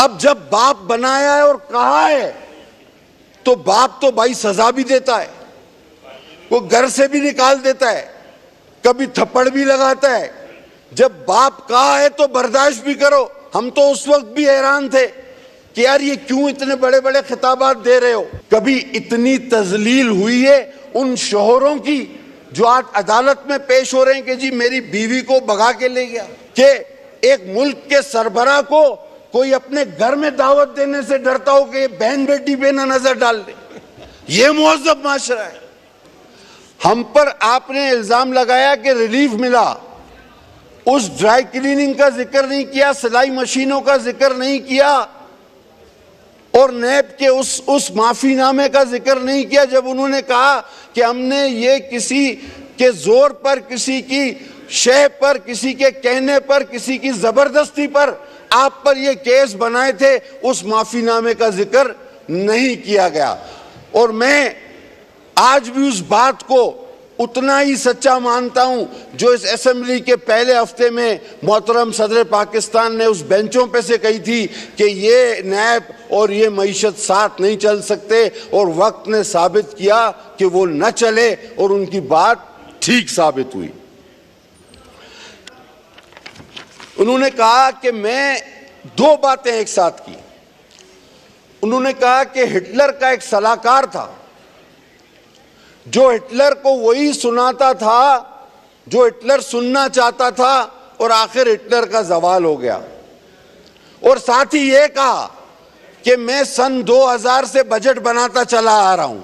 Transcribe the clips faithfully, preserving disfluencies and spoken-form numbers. अब जब बाप बनाया है और कहा है तो बाप तो भाई सजा भी देता है, वो घर से भी निकाल देता है, कभी थप्पड़ भी लगाता है। जब बाप कहा है तो बर्दाश्त भी करो। हम तो उस वक्त भी हैरान थे कि यार ये क्यों इतने बड़े बड़े खिताबात दे रहे हो। कभी इतनी तजलील हुई है उन शोहरों की जो आज अदालत में पेश हो रहे हैं कि जी मेरी बीवी को भगा के ले गया, कि एक मुल्क के सरबरा को कोई अपने घर में दावत देने से डरता हो कि बहन बेटी पे ना नजर डाल दे। ये मुअज़्ज़ब माशरा है। हम पर आपने इल्जाम लगाया कि रिलीफ मिला, उस ड्राई क्लीनिंग का जिक्र नहीं किया, सिलाई मशीनों का जिक्र नहीं किया और नैब के उस उस माफीनामे का जिक्र नहीं किया जब उन्होंने कहा कि हमने ये किसी के जोर पर, किसी की शह पर, किसी के कहने पर, किसी की जबरदस्ती पर आप पर ये केस बनाए थे। उस माफीनामे का जिक्र नहीं किया गया और मैं आज भी उस बात को उतना ही सच्चा मानता हूं जो इस असेंबली के पहले हफ्ते में मोहतरम सदर पाकिस्तान ने उस बेंचों पे से कही थी कि ये नैब और ये मईशत साथ नहीं चल सकते और वक्त ने साबित किया कि वो न चले और उनकी बात ठीक साबित हुई। उन्होंने कहा कि मैं दो बातें एक साथ की। उन्होंने कहा कि हिटलर का एक सलाहकार था जो हिटलर को वही सुनाता था जो हिटलर सुनना चाहता था और आखिर हिटलर का जवाल हो गया। और साथ ही ये कहा कि मैं सन दो हज़ार से बजट बनाता चला आ रहा हूं।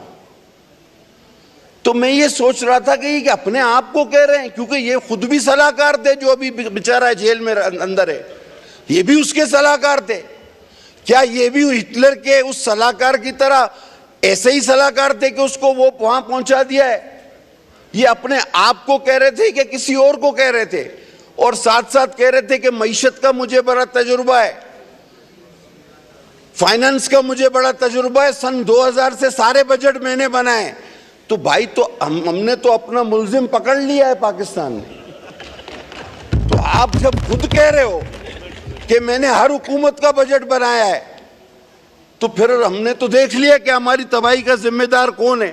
तो मैं ये सोच रहा था कि अपने आप को कह रहे हैं, क्योंकि ये खुद भी सलाहकार थे जो अभी बेचारा जेल में अंदर है, ये भी उसके सलाहकार थे। क्या ये भी हिटलर के उस सलाहकार की तरह ऐसे ही सलाहकार थे कि उसको वो वहां पहुंचा दिया है? ये अपने आप को कह रहे थे कि किसी और को कह रहे थे? और साथ साथ कह रहे थे कि मईशत का मुझे बड़ा तजुर्बा है, फाइनेंस का मुझे बड़ा तजुर्बा है, सन दो हज़ार से सारे बजट मैंने बनाए। तो भाई तो हम हमने तो अपना मुलजिम पकड़ लिया है पाकिस्तान ने। तो आप जब खुद कह रहे हो कि मैंने हर हुकूमत का बजट बनाया है तो फिर हमने तो देख लिया कि हमारी तबाही का जिम्मेदार कौन है।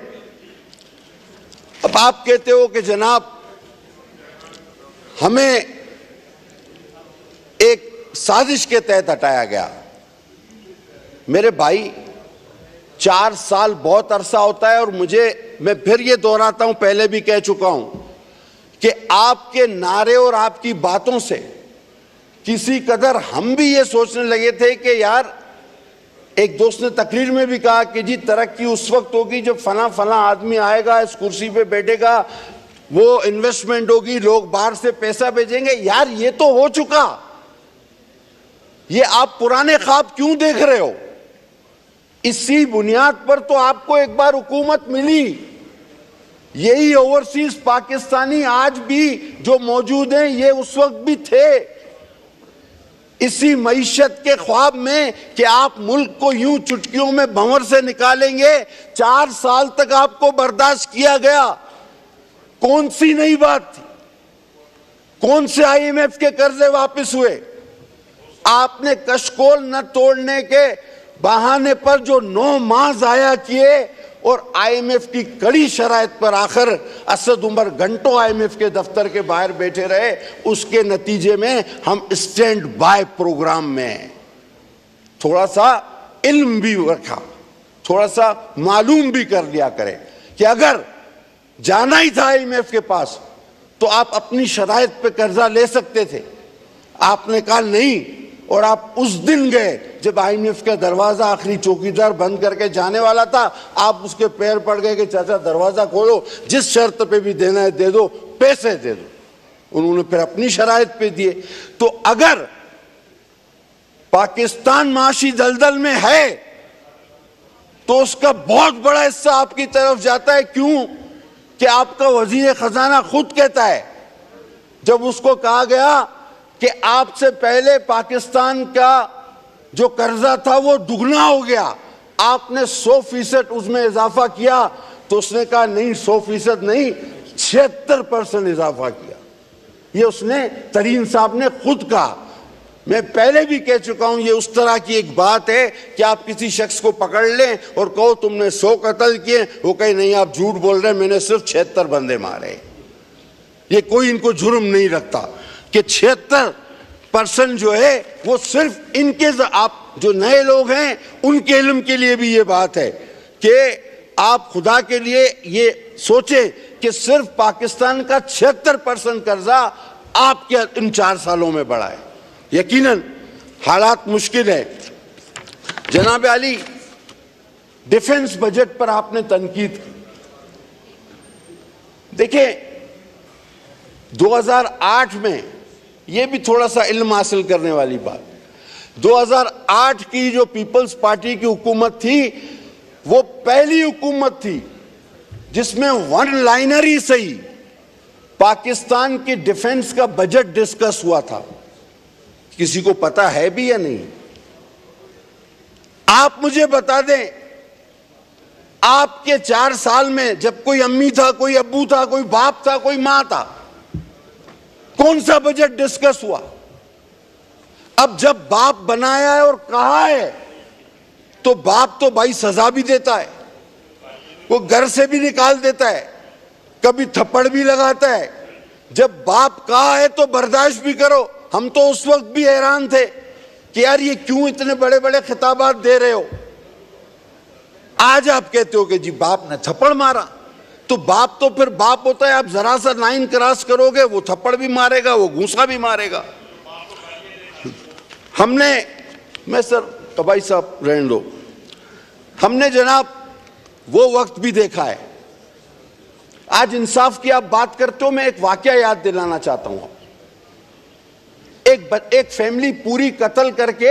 अब आप कहते हो कि जनाब हमें एक साजिश के तहत हटाया गया। मेरे भाई चार साल बहुत अरसा होता है और मुझे मैं फिर ये दोहराता हूं, पहले भी कह चुका हूं कि आपके नारे और आपकी बातों से किसी कदर हम भी ये सोचने लगे थे कि यार, एक दोस्त ने तकरीर में भी कहा कि जी तरक्की उस वक्त होगी जब फला फला आदमी आएगा, इस कुर्सी पे बैठेगा, वो इन्वेस्टमेंट होगी, लोग बाहर से पैसा भेजेंगे। यार ये तो हो चुका, ये आप पुराने ख्वाब क्यों देख रहे हो? इसी बुनियाद पर तो आपको एक बार हुकूमत मिली। यही ओवरसीज पाकिस्तानी आज भी जो मौजूद हैं ये उस वक्त भी थे इसी मईशत के ख्वाब में कि आप मुल्क को यूं चुटकियों में भंवर से निकालेंगे। चार साल तक आपको बर्दाश्त किया गया। कौन सी नई बात थी? कौन से आई एम एफ के कर्जे वापस हुए? आपने कशकोल न तोड़ने के बहाने पर जो नौ माह जाया किए और आई एम एफ की कड़ी शराइत पर आखिर असद उमर घंटों आई एम एफ के दफ्तर के बाहर बैठे रहे, उसके नतीजे में हम स्टैंड बाय प्रोग्राम में थोड़ा सा इल्म भी रखा, थोड़ा सा मालूम भी कर लिया करें कि अगर जाना ही था आई एम एफ के पास तो आप अपनी शराइत पे कर्जा ले सकते थे। आपने कहा नहीं और आप उस दिन गए जब आई एम एफ का दरवाजा आखिरी चौकीदार बंद करके जाने वाला था, आप उसके पैर पड़ गए कि चाचा दरवाजा खोलो, जिस शर्त पे भी देना है दे दो, पैसे दे दो। उन्होंने फिर अपनी शराइत पे दिए। तो अगर पाकिस्तान माशी दलदल में है तो उसका बहुत बड़ा हिस्सा आपकी तरफ जाता है। क्यों कि आपका वजीर खजाना खुद कहता है, जब उसको कहा गया कि आपसे पहले पाकिस्तान का जो कर्जा था वो दुगना हो गया, आपने सौ फीसद उसमें इजाफा किया, तो उसने कहा नहीं सौ फीसद नहीं, छिहत्तर परसेंट इजाफा किया। ये उसने तरीन साहब ने खुद कहा। मैं पहले भी कह चुका हूं, ये उस तरह की एक बात है कि आप किसी शख्स को पकड़ लें और कहो तुमने सौ कत्ल किए, वो कहे नहीं आप झूठ बोल रहे हैं, मैंने सिर्फ छिहत्तर बंदे मारे। ये कोई इनको जुर्म नहीं रखता कि छिहत्तर परसेंट जो है वो सिर्फ इनके, आप जो नए लोग हैं उनके इल्म के लिए भी ये बात है कि आप खुदा के लिए ये सोचें कि सिर्फ पाकिस्तान का छिहत्तर परसेंट कर्जा आपके इन चार सालों में बढ़ा है। यकीनन हालात मुश्किल है। जनाब अली, डिफेंस बजट पर आपने तनकीद की। देखें दो हज़ार आठ में, यह भी थोड़ा सा इल्म हासिल करने वाली बात, दो हज़ार आठ की जो पीपल्स पार्टी की हुकूमत थी वो पहली हुकूमत थी जिसमें वन लाइनर ही सही पाकिस्तान के डिफेंस का बजट डिस्कस हुआ था। किसी को पता है भी या नहीं? आप मुझे बता दें, आपके चार साल में जब कोई अम्मी था, कोई अब्बू था, कोई बाप था, कोई मां था, कौन सा बजट डिस्कस हुआ? अब जब बाप बनाया है और कहा है तो बाप तो भाई सजा भी देता है, वो घर से भी निकाल देता है, कभी थप्पड़ भी लगाता है। जब बाप कहा है तो बर्दाश्त भी करो। हम तो उस वक्त भी हैरान थे कि यार ये क्यों इतने बड़े बड़े खिताबात दे रहे हो। आज आप कहते हो कि जी बाप ने थप्पड़ मारा, तो बाप तो फिर बाप होता है। आप जरा सा लाइन क्रॉस करोगे वो थप्पड़ भी मारेगा, वो घूंसा भी मारेगा। हमने, मैं सर कबाई साहब रहने दो, हमने जनाब वो वक्त भी देखा है। आज इंसाफ की आप बात करते हो, मैं एक वाकया याद दिलाना चाहता हूँ। एक एक फैमिली पूरी कत्ल करके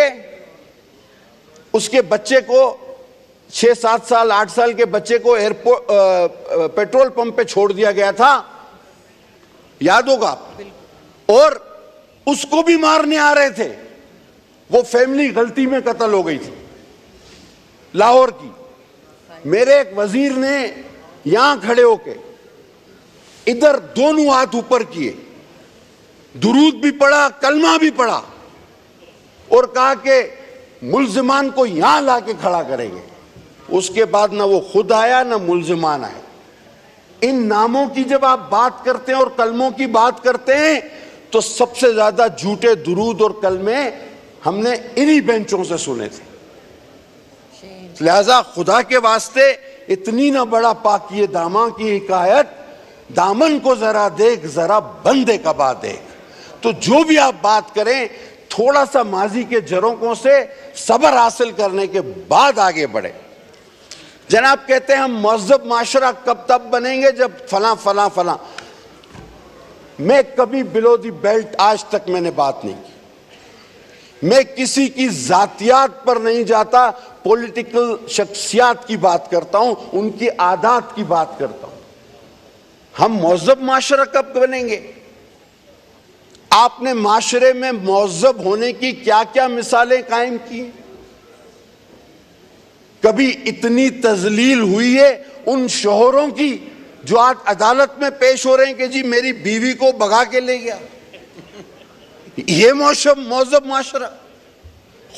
उसके बच्चे को, छः सात साल आठ साल के बच्चे को एयरपोर्ट पेट्रोल पंप पे छोड़ दिया गया था, याद होगा। और उसको भी मारने आ रहे थे। वो फैमिली गलती में कत्ल हो गई थी, लाहौर की। मेरे एक वजीर ने यहां खड़े होके इधर दोनों हाथ ऊपर किए, दुरूद भी पड़ा, कलमा भी पड़ा और कहा कि मुल्जिमान को यहां लाके खड़ा करेंगे। उसके बाद ना वो खुद आया ना मुल्जिमान आए। इन नामों की जब आप बात करते हैं और कलमों की बात करते हैं तो सबसे ज्यादा झूठे दुरूद और कलमे हमने इन्हीं बेंचों से सुने थे। लिहाजा खुदा के वास्ते इतनी ना बड़ा पाक ये दामा की हिकायत, दामन को जरा देख जरा बंदे का बात देख। तो जो भी आप बात करें थोड़ा सा माजी के झरोकों से सब्र हासिल करने के बाद आगे बढ़े। जनाब कहते हैं हम मजहब माशरा कब तब बनेंगे, जब फला फला फला। मैं कभी बिलो दी बेल्ट आज तक मैंने बात नहीं की। मैं किसी की जातियात पर नहीं जाता, पॉलिटिकल शख्सियात की बात करता हूं, उनकी आदात की बात करता हूं। हम मजहब माशरा कब बनेंगे? आपने माशरे में मौजब होने की क्या क्या मिसालें कायम की। कभी इतनी तजलील हुई है उन शोहरों की जो आज अदालत में पेश हो रहे हैं कि जी मेरी बीवी को भगा के ले गया। ये मौजब मौजब माशरा,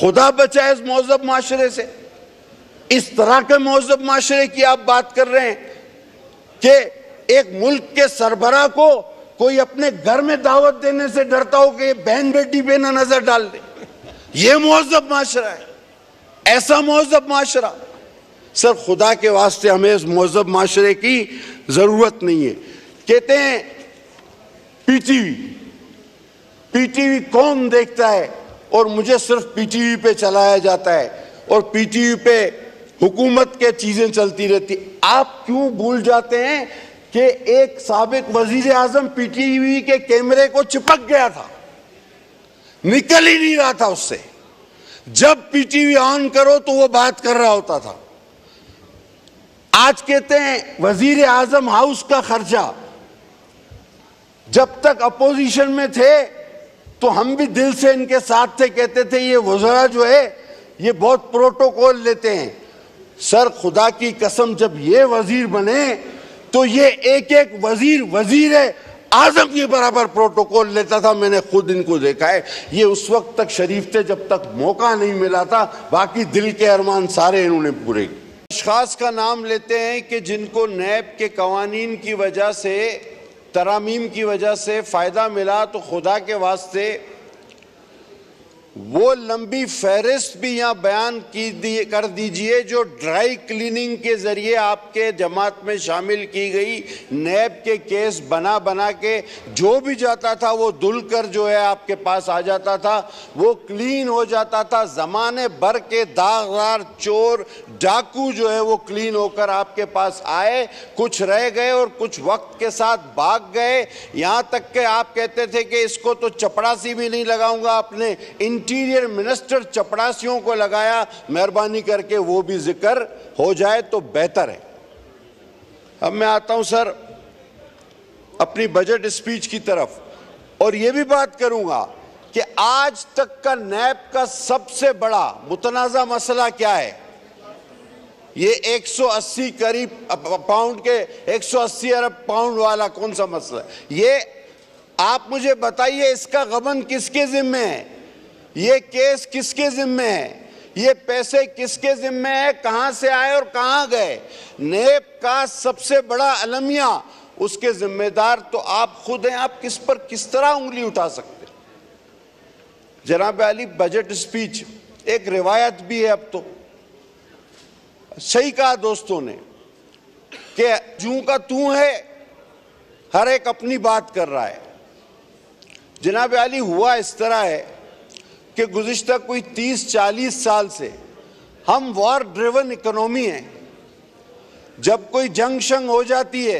खुदा बचाए इस मौजब माशरे से। इस तरह के मौजब माशरे की आप बात कर रहे हैं कि एक मुल्क के सरबरा को कोई अपने घर में दावत देने से डरता हो कि बहन बेटी पे ना नजर डाल दे। ये मौजब माशरा है, ऐसा मौजब माशरा। सर खुदा के वास्ते हमें इस मौजब माशरे की जरूरत नहीं है। कहते हैं पीटीवी, पीटीवी कौन देखता है? और मुझे सिर्फ पीटीवी पे चलाया जाता है और पीटीवी पे हुकूमत के चीजें चलती रहती। आप क्यों भूल जाते हैं कि एक साबिक वजीर आजम पीटीवी के कैमरे को चिपक गया था, निकल ही नहीं रहा था उससे। जब पीटीवी ऑन करो तो वो बात कर रहा होता था। आज कहते हैं वजीर आजम हाउस का खर्चा। जब तक अपोजिशन में थे तो हम भी दिल से इनके साथ थे, कहते थे ये वज़रा जो है ये बहुत प्रोटोकॉल लेते हैं। सर खुदा की कसम जब ये वजीर बने तो ये एक एक वजीर वजीर है। आजम के बराबर प्रोटोकॉल लेता था। मैंने खुद इनको देखा है। ये उस वक्त तक शरीफ थे जब तक मौका नहीं मिला था, बाकी दिल के अरमान सारे इन्होंने पूरे। अशखास का नाम लेते हैं कि जिनको नैब के कवानीन की वजह से, तरामीम की वजह से फ़ायदा मिला, तो खुदा के वास्ते वो लंबी फहरिस्त भी यहाँ बयान की दिए कर दीजिए जो ड्राई क्लीनिंग के ज़रिए आपके जमात में शामिल की गई। नैब के केस बना बना के जो भी जाता था वो धुल कर जो है आपके पास आ जाता था, वो क्लीन हो जाता था। ज़माने भर के दागदार चोर डाकू जो है वो क्लीन होकर आपके पास आए, कुछ रह गए और कुछ वक्त के साथ भाग गए। यहाँ तक के आप कहते थे कि इसको तो चपड़ासी भी नहीं लगाऊँगा, अपने इन इंटीरियर मिनिस्टर चपड़ासियों को लगाया। मेहरबानी करके वो भी जिक्र हो जाए तो बेहतर है। अब मैं आता हूं सर अपनी बजट स्पीच की तरफ, और ये भी बात करूंगा कि आज तक का नैब का सबसे बड़ा मुतनाज़ा मसला क्या है। ये एक सौ अस्सी करीब पाउंड के एक सौ अस्सी अरब पाउंड वाला कौन सा मसला है? ये आप मुझे बताइए, इसका गबन किसके जिम्मे है? ये केस किसके जिम्मे है? ये पैसे किसके जिम्मे है? कहाँ से आए और कहाँ गए? नैब का सबसे बड़ा अलमिया, उसके जिम्मेदार तो आप खुद हैं। आप किस पर किस तरह उंगली उठा सकते हैं? जनाब अली, बजट स्पीच एक रिवायत भी है। अब तो सही कहा दोस्तों ने कि जूं का तू है, हर एक अपनी बात कर रहा है। जनाब अली, हुआ इस तरह है कि गुज़िश्ता कोई तीस चालीस साल से हम वॉर ड्रिवन इकोनॉमी है। जब कोई जंग शंग हो जाती है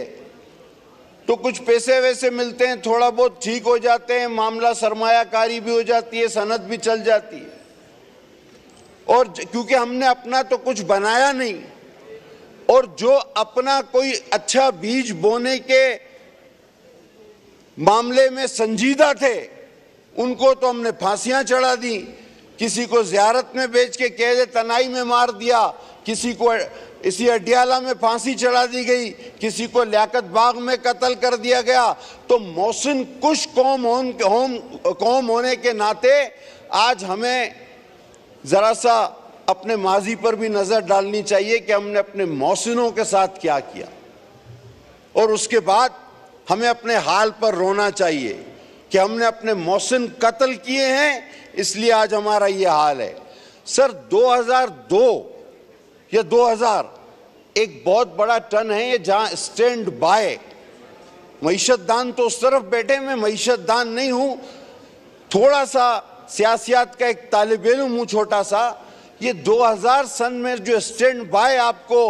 तो कुछ पैसे वैसे मिलते हैं, थोड़ा बहुत ठीक हो जाते हैं, मामला सरमायाकारी भी हो जाती है, सनद भी चल जाती है। और क्योंकि हमने अपना तो कुछ बनाया नहीं, और जो अपना कोई अच्छा बीज बोने के मामले में संजीदा थे उनको तो हमने फांसियां चढ़ा दी, किसी को ज़ियारत में बेच के कैद तनाई में मार दिया, किसी को इसी अडियाला में फांसी चढ़ा दी गई, किसी को लियाकत बाग में कत्ल कर दिया गया। तो मोहसिन कुश कौम होन होम कौम होने के नाते आज हमें ज़रा सा अपने माजी पर भी नज़र डालनी चाहिए कि हमने अपने मोहसिनों के साथ क्या किया, और उसके बाद हमें अपने हाल पर रोना चाहिए कि हमने अपने मोहसिन कत्ल किए हैं, इसलिए आज हमारा ये हाल है। सर दो हज़ार दो या दो हज़ार एक बहुत बड़ा टर्न है ये, जहाँ स्टैंड बाय मईशत दान तो उस तरफ बैठे, मैं मईशत दान नहीं हूँ, थोड़ा सा सियासियात का एक तालिब इल्म हूँ छोटा सा। ये दो हज़ार सन में जो स्टैंड बाय आपको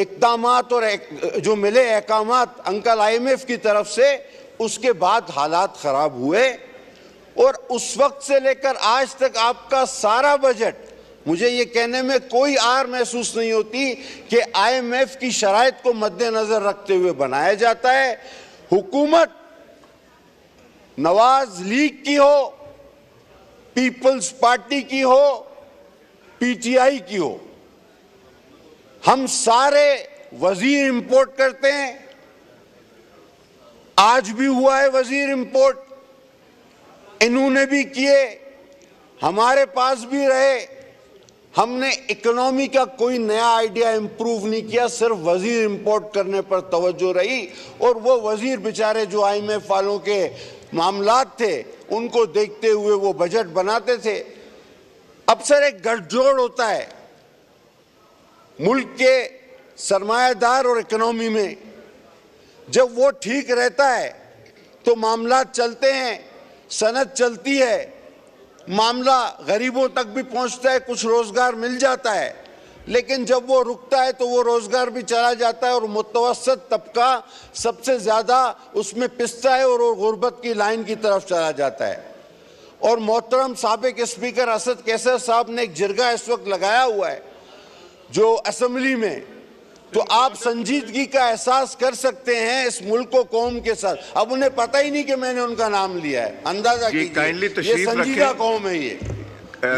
इकदामात और एक, जो मिले अहकामात अंकल आई एम एफ की तरफ से, उसके बाद हालात ख़राब हुए। और उस वक्त से लेकर आज तक आपका सारा बजट, मुझे ये कहने में कोई आर महसूस नहीं होती कि आईएमएफ की शराइत को मद्देनज़र रखते हुए बनाया जाता है। हुकूमत नवाज लीग की हो, पीपल्स पार्टी की हो, पीटीआई की हो, हम सारे वजीर इंपोर्ट करते हैं। आज भी हुआ है वजीर इंपोर्ट, इन्होंने भी किए, हमारे पास भी रहे। हमने इकोनॉमी का कोई नया आइडिया इम्प्रूव नहीं किया, सिर्फ वजीर इंपोर्ट करने पर तवज्जो रही। और वो वजीर बेचारे जो आई एम एफ वालों के मामलात थे उनको देखते हुए वो बजट बनाते थे। अब सर एक गठजोड़ होता है मुल्क के सरमायादार और इकोनॉमी में, जब वो ठीक रहता है तो मामला चलते हैं, सनद चलती है, मामला गरीबों तक भी पहुंचता है, कुछ रोज़गार मिल जाता है। लेकिन जब वो रुकता है तो वो रोज़गार भी चला जाता है और मुतवसत तबका सबसे ज़्यादा उसमें पिसता है और वो गुर्बत की लाइन की तरफ चला जाता है। और मोहतरम साबिक स्पीकर असद कैसर साहब ने एक जिरगा इस वक्त लगाया हुआ है जो असम्बली में, तो आप संजीदगी का एहसास कर सकते हैं इस मुल्क को कौम के साथ। अब उन्हें पता ही नहीं कि मैंने उनका नाम लिया है, अंदाजा कीजिए ये संजीदा कौम है, ये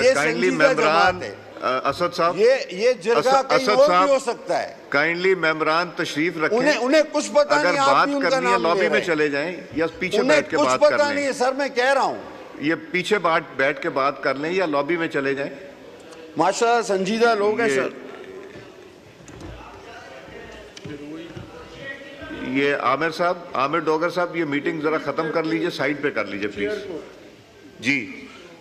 ये संजीदा जमात है। असद साहब ये ये जगह कहीं और भी हो सकता है। काइंडली मेम्बरान तशरीफ रखें। उन्हें उन्हें कुछ पता नहीं, बात करनी है लॉबी में चले जाएं या पीछे बैठ के बात कर लें। सर मैं कह रहा हूँ ये पीछे बैठ के बात कर लें या लॉबी में चले जाएं। माशाल्लाह संजीदा लोग हैं सर। ये आमिर साहब, आमिर डोगर साहब, ये मीटिंग जरा खत्म कर लीजिए, साइड पे कर लीजिए प्लीज। जी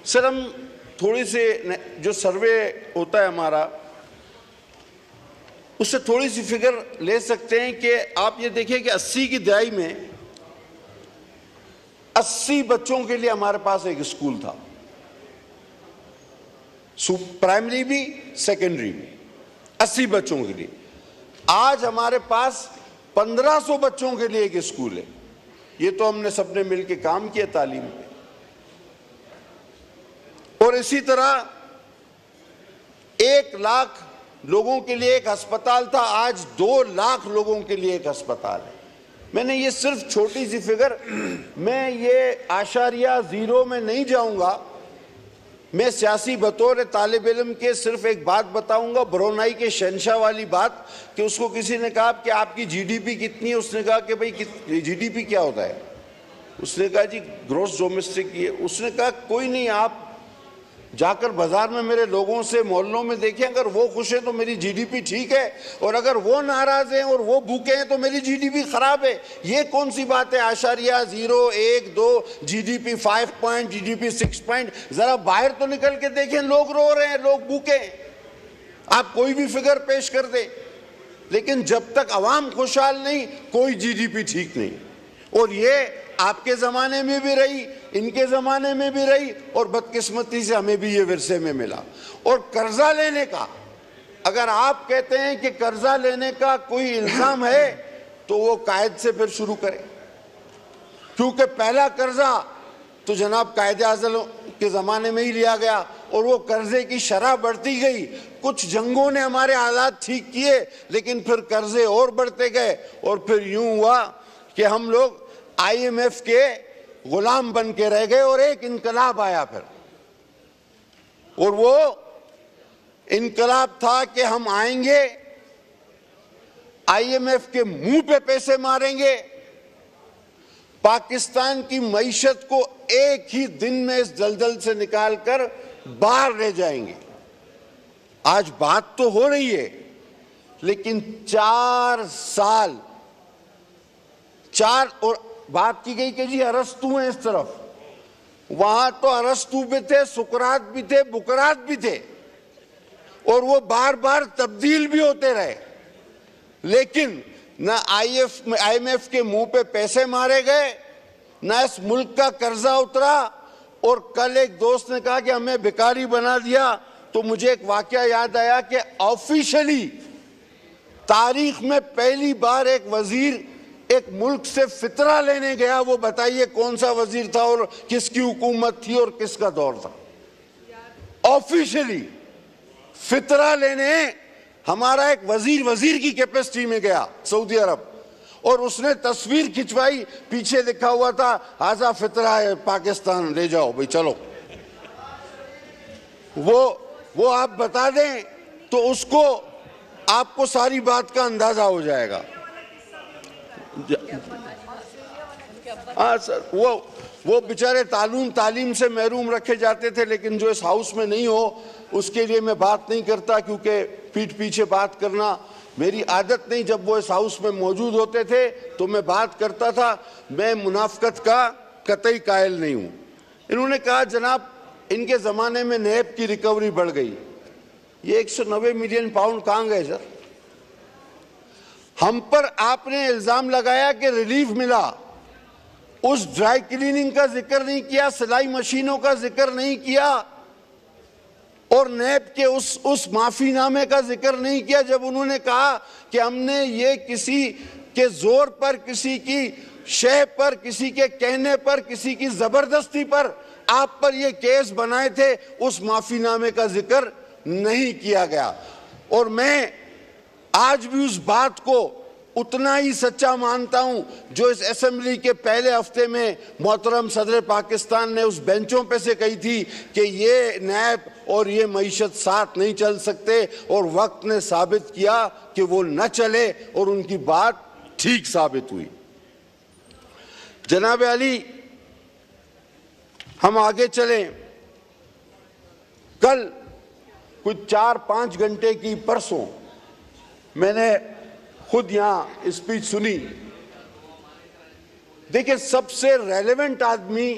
सर, हम थोड़ी सी जो सर्वे होता है हमारा उससे थोड़ी सी फिगर ले सकते हैं कि आप ये देखिए कि अस्सी की दहाई में अस्सी बच्चों के लिए हमारे पास एक स्कूल था, प्राइमरी भी सेकेंडरी भी, अस्सी बच्चों के लिए। आज हमारे पास पंद्रह सौ बच्चों के लिए एक स्कूल है। ये तो हमने सबने मिलकर काम किया तालीम पे। और इसी तरह एक लाख लोगों के लिए एक अस्पताल था, आज दो लाख लोगों के लिए एक अस्पताल है। मैंने ये सिर्फ छोटी सी फिगर, मैं ये आशारिया जीरो में नहीं जाऊंगा, मैं सियासी बतौर तालिब इल्म के सिर्फ एक बात बताऊंगा, बरोनाई के शहनशाह वाली बात कि उसको किसी ने कहा कि आपकी जीडीपी कितनी है, उसने कहा कि भाई जीडीपी क्या होता है, उसने कहा जी ग्रॉस डोमेस्टिक ये, उसने कहा कोई नहीं आप जाकर बाजार में मेरे लोगों से मोहल्लों में देखें, अगर वो खुश हैं तो मेरी जीडीपी ठीक है और अगर वो नाराज हैं और वो भूखे हैं तो मेरी जीडीपी खराब है। ये कौन सी बात है? आशारिया जीरो, एक, दो, GDP five point, GDP six point, जरा बाहर तो निकल के देखें, लोग रो रहे हैं, लोग भूखे हैं। आप कोई भी फिगर पेश कर दें, लेकिन जब तक आवाम खुशहाल नहीं कोई जीडीपी ठीक नहीं। और ये आपके ज़माने में भी रही, इनके ज़माने में भी रही और बदकिस्मती से हमें भी ये विरसे में मिला। और कर्जा लेने का, अगर आप कहते हैं कि कर्जा लेने का कोई इल्ज़ाम है तो वो कायद से फिर शुरू करें, क्योंकि पहला कर्जा तो जनाब कायदे आज़ल के ज़माने में ही लिया गया और वो कर्जे की शरह बढ़ती गई। कुछ जंगों ने हमारे हालात ठीक किए लेकिन फिर कर्जे और बढ़ते गए और फिर यूँ हुआ कि हम लोग आई एम एफ के गुलाम बन के रह गए और एक इनकलाब आया फिर, और वो इनकलाब था कि हम आएंगे आई एम एफ के मुंह पे पैसे मारेंगे। पाकिस्तान की मईशत को एक ही दिन में इस दलदल से निकाल कर बाहर ले जाएंगे। आज बात तो हो रही है लेकिन चार साल चार और बात की गई कि जी अरस्तू है इस तरफ, वहां तो अरस्तू भी थे, सुकरात भी थे, बुकरात भी थे और वो बार बार तब्दील भी होते रहे, लेकिन ना आईएफ आईएमएफ के मुंह पे पैसे मारे गए ना इस मुल्क का कर्जा उतरा। और कल एक दोस्त ने कहा कि हमें भिखारी बना दिया, तो मुझे एक वाकया याद आया कि ऑफिशियली तारीख में पहली बार एक वजीर एक मुल्क से फितरा लेने गया। वो बताइए कौन सा वजीर था और किसकी हुकूमत थी और किसका दौर था? ऑफिशियली फितरा लेने हमारा एक वजीर वजीर की कैपेसिटी में गया सऊदी अरब, और उसने तस्वीर खिंचवाई, पीछे लिखा हुआ था हाजा फितरा है पाकिस्तान, ले जाओ भाई चलो। वो वो आप बता दें तो उसको आपको सारी बात का अंदाजा हो जाएगा। हाँ सर, वो वो बेचारे तालूम तालीम से महरूम रखे जाते थे, लेकिन जो इस हाउस में नहीं हो उसके लिए मैं बात नहीं करता, क्योंकि पीठ पीछे बात करना मेरी आदत नहीं। जब वो इस हाउस में मौजूद होते थे तो मैं बात करता था, मैं मुनाफकत का कतई कायल नहीं हूँ। इन्होंने कहा जनाब इनके ज़माने में नैब की रिकवरी बढ़ गई, ये एक सौ नब्बे मिलियन पाउंड कहाँ गए सर? हम पर आपने इल्जाम लगाया कि रिलीफ मिला, उस ड्राई क्लीनिंग का जिक्र नहीं किया, सिलाई मशीनों का जिक्र नहीं किया और नैब के उस उस माफीनामे का जिक्र नहीं किया जब उन्होंने कहा कि हमने ये किसी के जोर पर, किसी की शह पर, किसी के कहने पर, किसी की जबरदस्ती पर आप पर ये केस बनाए थे। उस माफीनामे का जिक्र नहीं किया गया और मैं आज भी उस बात को उतना ही सच्चा मानता हूं जो इस असेंबली के पहले हफ्ते में मोहतरम सदर पाकिस्तान ने उस बेंचों पे से कही थी कि ये नैब और ये मईशत साथ नहीं चल सकते, और वक्त ने साबित किया कि वो न चले और उनकी बात ठीक साबित हुई। जनाब अली, हम आगे चलें। कल कुछ चार पाँच घंटे की परसों मैंने खुद यहाँ स्पीच सुनी। देखिए, सबसे रेलेवेंट आदमी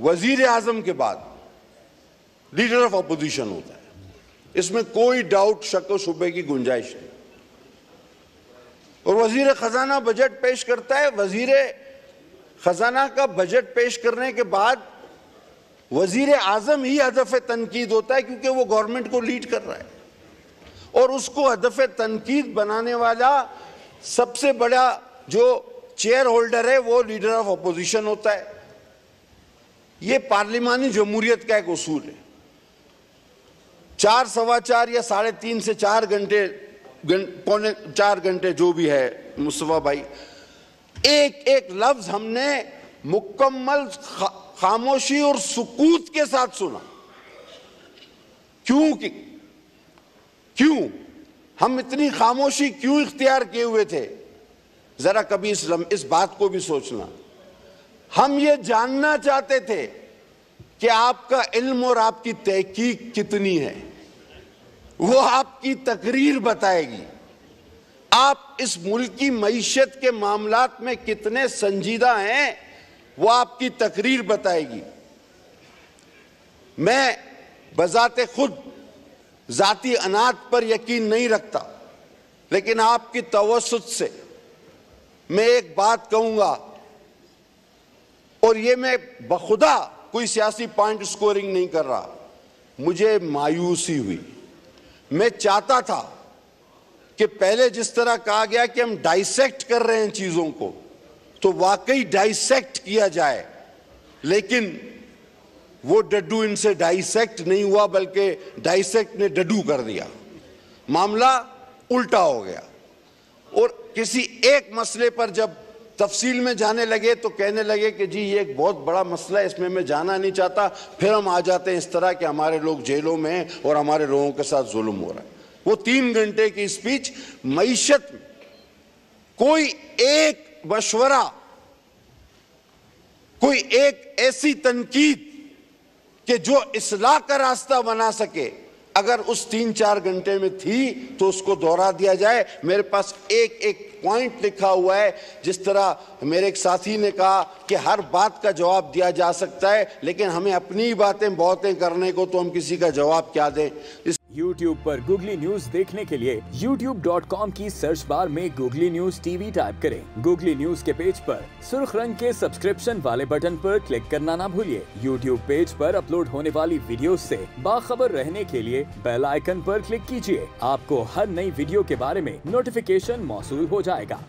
वजीर आजम के बाद लीडर ऑफ अपोजिशन होता है, इसमें कोई डाउट शक और शुबे की गुंजाइश नहीं। और वजीर खजाना बजट पेश करता है, वजीर खजाना का बजट पेश करने के बाद वजीर आजम ही हदफ तनकीद होता है, क्योंकि वो गवर्नमेंट को लीड कर रहा है। और उसको हदफ तनकीद बनाने वाला सबसे बड़ा जो चेयर होल्डर है वो लीडर ऑफ अपोजिशन होता है। ये पार्लिमानी जमहूरियत का एक उसूल है। चार सवा चार या साढ़े तीन से चार घंटे पौने चार घंटे जो भी है मुस्तफा भाई, एक एक लफ्ज हमने मुकम्मल खा, खामोशी और सुकूत के साथ सुना। क्यों कि, क्यों हम इतनी खामोशी क्यों इख्तियार किए हुए थे? जरा कभी इस इस बात को भी सोचना। हम ये जानना चाहते थे कि आपका इल्म और आपकी तहकीक कितनी है, वो आपकी तकरीर बताएगी। आप इस मुल्क की मईशत के मामलात में कितने संजीदा हैं वो आपकी तकरीर बताएगी। मैं बजाते खुद जाती अनात पर यकीन नहीं रखता, लेकिन आपकी तवसुत से मैं एक बात कहूँगा, और ये मैं बखुदा कोई सियासी पॉइंट स्कोरिंग नहीं कर रहा। मुझे मायूसी हुई। मैं चाहता था कि पहले जिस तरह कहा गया कि हम डाइसेक्ट कर रहे हैं चीज़ों को, तो वाकई डाइसेक्ट किया जाए, लेकिन वो डड्डू इनसे डाइसेक्ट नहीं हुआ, बल्कि डाइसेक्ट ने डड्डू कर दिया। मामला उल्टा हो गया। और किसी एक मसले पर जब तफसील में जाने लगे तो कहने लगे कि जी ये एक बहुत बड़ा मसला है, इसमें मैं जाना नहीं चाहता। फिर हम आ जाते हैं इस तरह कि हमारे लोग जेलों में हैं और हमारे लोगों के साथ जुल्म हो रहा है। वो तीन घंटे की स्पीच, मईशत में कोई एक मशवरा, कोई एक ऐसी तनकीद कि जो इस्लाह का रास्ता बना सके, अगर उस तीन चार घंटे में थी तो उसको दोहरा दिया जाए। मेरे पास एक एक पॉइंट लिखा हुआ है। जिस तरह मेरे एक साथी ने कहा कि हर बात का जवाब दिया जा सकता है, लेकिन हमें अपनी बातें बहुतें करने को तो हम किसी का जवाब क्या दें। इस YouTube पर गूगली न्यूज देखने के लिए यूट्यूब डॉट कॉम की सर्च बार में गूगली न्यूज टीवी टाइप करें। गूगली न्यूज के पेज पर सुर्ख रंग के सब्सक्रिप्शन वाले बटन पर क्लिक करना ना भूलिए। YouTube पेज पर अपलोड होने वाली वीडियो से बाखबर रहने के लिए बेल आइकन पर क्लिक कीजिए। आपको हर नई वीडियो के बारे में नोटिफिकेशन मौसूल हो जाएगा।